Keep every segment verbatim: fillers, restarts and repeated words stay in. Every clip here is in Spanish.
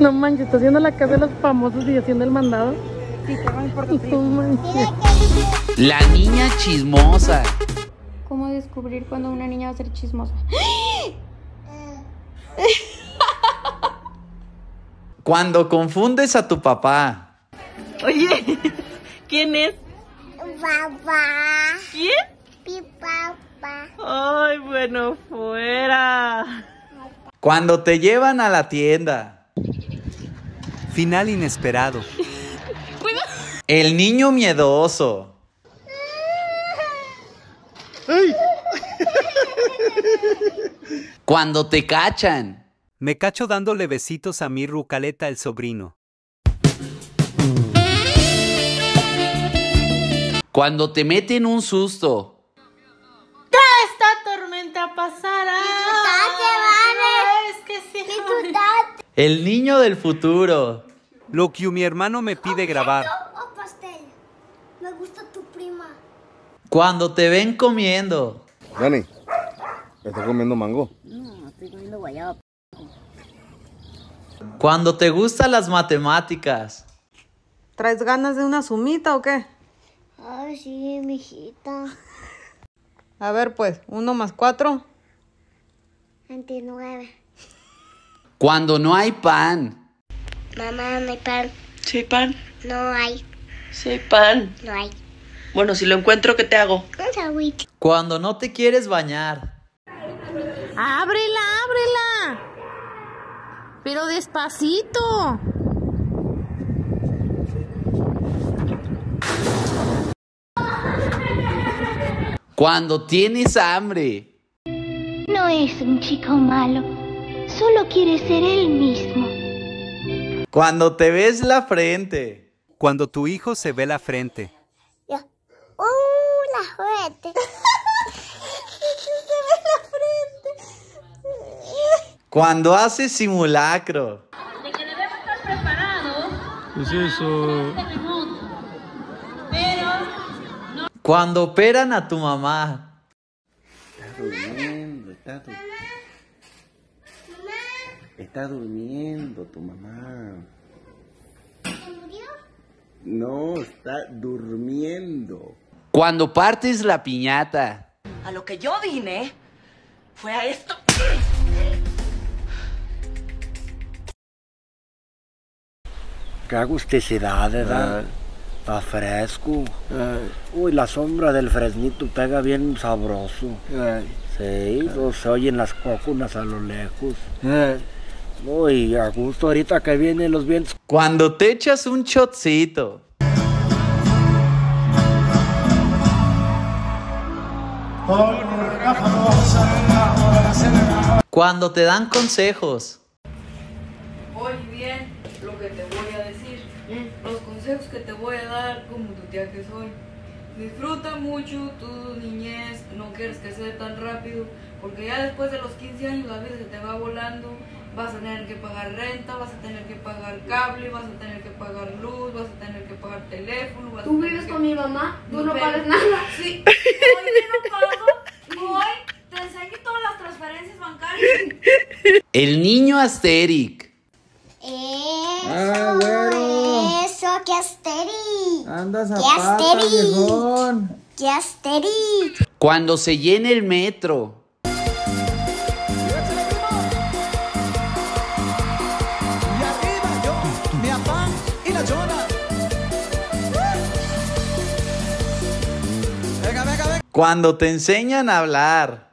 No manches, está haciendo la casa de los famosos y haciendo el mandado. Sí, que no manches. La niña chismosa. ¿Cómo descubrir cuando una niña va a ser chismosa? Cuando confundes a tu papá. Oye, ¿quién es? Papá. ¿Quién? Mi papá. Ay, bueno, fuera. Cuando te llevan a la tienda. Final inesperado. El niño miedoso. Ay. Cuando te cachan. Me cacho dándole besitos a mi Rucaleta, el sobrino. Cuando te meten un susto. Toda esta tormenta pasará. Mi tutate, vale. Es que sí, mi tutate. El niño del futuro. Lo que mi hermano me pide grabar. ¿O pastel? Me gusta tu prima. Cuando te ven comiendo. Dani, ¿estás comiendo mango? No, estoy comiendo guayaba. Cuando te gustan las matemáticas. ¿Traes ganas de una sumita o qué? Ay, sí, mijita. A ver, pues, uno más cuatro. veintinueve. Cuando no hay pan. Mamá, no hay pan. ¿Sí hay pan? No hay. ¿Sí hay pan? No hay. Bueno, si lo encuentro, ¿qué te hago? Un sándwich. Cuando no te quieres bañar. ¡Ábrela, ábrela! ¡Pero despacito! Cuando tienes hambre. No es un chico malo, solo quiere ser él mismo. Cuando te ves la frente. Cuando tu hijo se ve la frente. Ya. ¡Uh, la frente! Se ve la frente. Cuando hace simulacro. De que debemos estar preparados. Es eso. Cuando operan a tu mamá. Está durmiendo, está durmiendo. Está durmiendo tu mamá. ¿Se murió? No, está durmiendo. Cuando partes la piñata. A lo que yo vine fue a esto. Qué agusticidad, ¿verdad? Ah. Está fresco. Ay. Uy, la sombra del fresnito pega bien sabroso. Ay. Sí, ay. No, se oyen las cocunas a lo lejos. Ay. Uy, a gusto ahorita que vienen los vientos. Cuando te echas un shotcito. Cuando te dan consejos. Oye, bien, lo que te voy a decir. Los consejos que te voy a dar, como tu tía que soy. Disfruta mucho tu niñez, no quieres crecer tan rápido, porque ya después de los quince años la vida se te va volando. Vas a tener que pagar renta, vas a tener que pagar cable, vas a tener que pagar luz, vas a tener que pagar teléfono. Vas ¿Tú vives que... con mi mamá? ¿Tú no pagas nada? Sí, hoy yo no pago, hoy te enseño todas las transferencias bancarias. El niño Asterix. Eso, ah, bueno. Eso, que Asterix. Anda zapata, viejón. Que Asterix. Cuando se llene el metro. Cuando te enseñan a hablar.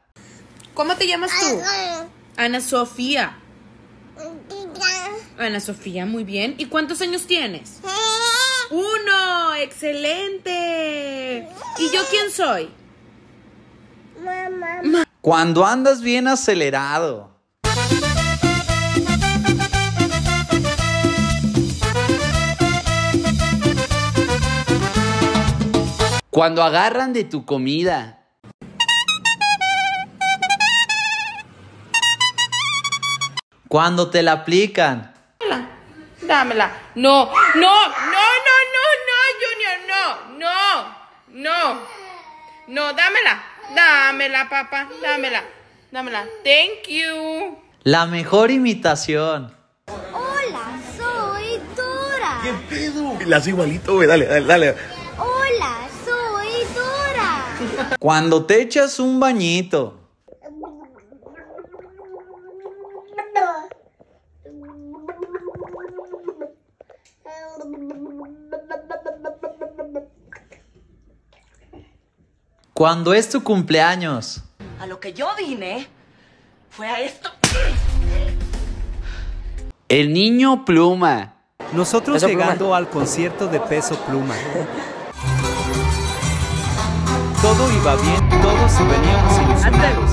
¿Cómo te llamas tú? Ana Sofía. Ana Sofía, muy bien. ¿Y cuántos años tienes? Uno, excelente. ¿Y yo quién soy? Mamá. Cuando andas bien acelerado. Cuando agarran de tu comida. Cuando te la aplican. Dámela, dámela. No, no, no, no, no, no, Junior, no, no, no. No, dámela, dámela, papá, dámela, dámela. Thank you. La mejor imitación. Hola. ¿Qué pedo? La hace igualito, güey. Dale, dale, dale. Hola, soy Dora. Cuando te echas un bañito. ¿Cuándo es tu cumpleaños? A lo que yo vine fue a esto. El niño Pluma. Nosotros Peso llegando Pluma. Al concierto de Peso Pluma. Todo iba bien, todos veníamos ilusionados.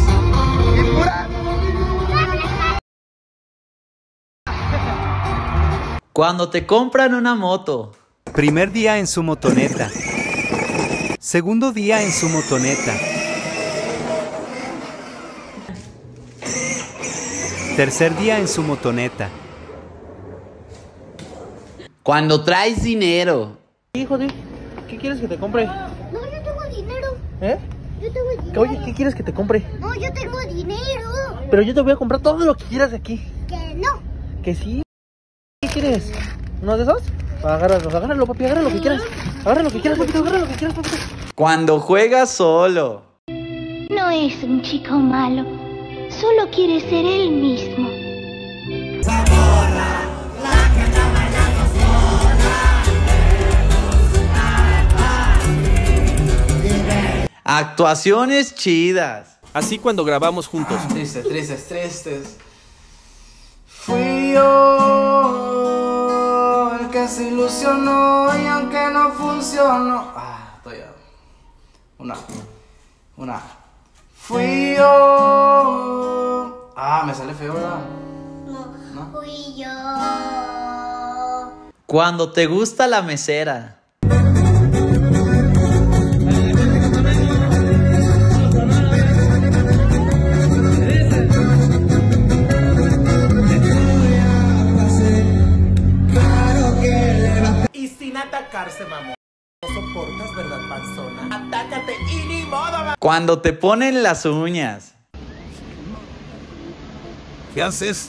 Cuando te compran una moto. Primer día en su motoneta. Segundo día en su motoneta. Tercer día en su motoneta. Cuando traes dinero. Hijo de... ¿Qué quieres que te compre? No, yo tengo dinero. ¿Eh? Yo tengo dinero. Oye, ¿qué quieres que te compre? No, yo tengo dinero. Pero yo te voy a comprar todo lo que quieras aquí. Que no. Que sí. ¿Qué quieres? ¿Uno de esos? Agárralo, agárralo, papi, agarra lo que quieras. Agarra lo que quieras, papito, agarra lo que quieras, papito. Cuando juegas solo. No es un chico malo, solo quiere ser él mismo. Actuaciones chidas. Así cuando grabamos juntos. Tristes, tristes, tristes. Fui yo. Que se ilusionó y aunque no funcionó. Ah, estoy ya. Una. Una. Fui yo. Ah, me sale feo, ¿verdad? No. ¿No? Fui yo. Cuando te gusta la mesera. Atacarse, mamón. No soportas, ¿verdad, panzona? Atácate y ni modo, mamón. Cuando te ponen las uñas. ¿Qué haces?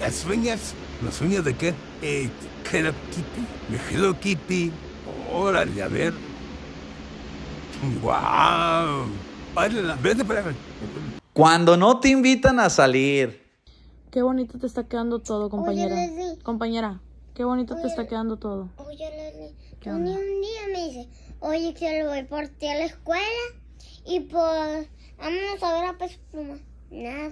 ¿Las uñas? ¿Las uñas de qué? Eh, Hello Kitty. Hello Kitty. Órale, a ver. ¡Guau! Wow. Vete para ver. Cuando no te invitan a salir. Qué bonito te está quedando todo, compañera. Oye, compañera, qué bonito oye, te está quedando todo. Oye, Leslie, un día me dice, oye, que yo le voy por ti a la escuela y pues, vámonos a ver a Peso Pluma. Nada.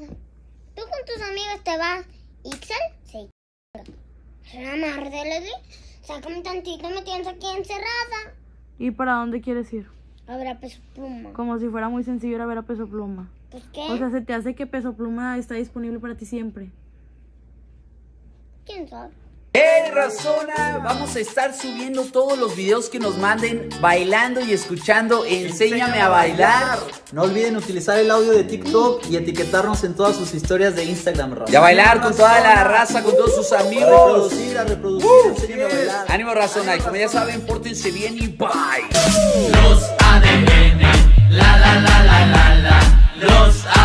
Tú con tus amigos te vas. Ixel, sí. Se la marde, Leslie. Sácame tantito, me tienes aquí encerrada. ¿Y para dónde quieres ir? A ver a Peso Pluma. Como si fuera muy sencillo ir a ver a Peso Pluma. ¿Pues qué? O sea, ¿se te hace que Peso Pluma está disponible para ti siempre? ¿Quién sabe? ¡Hey, Razona! Vamos a estar subiendo todos los videos que nos manden bailando y escuchando Enséñame a bailar. No olviden utilizar el audio de TikTok y etiquetarnos en todas sus historias de Instagram, Razona. Y a bailar con toda la raza, con todos sus amigos. A reproducir, a reproducir, uh, Enséñame yes. a bailar. Ánimo, Razona. Y como ya saben, pórtense bien y bye. Los A D N, la la la la la la. Los A D N.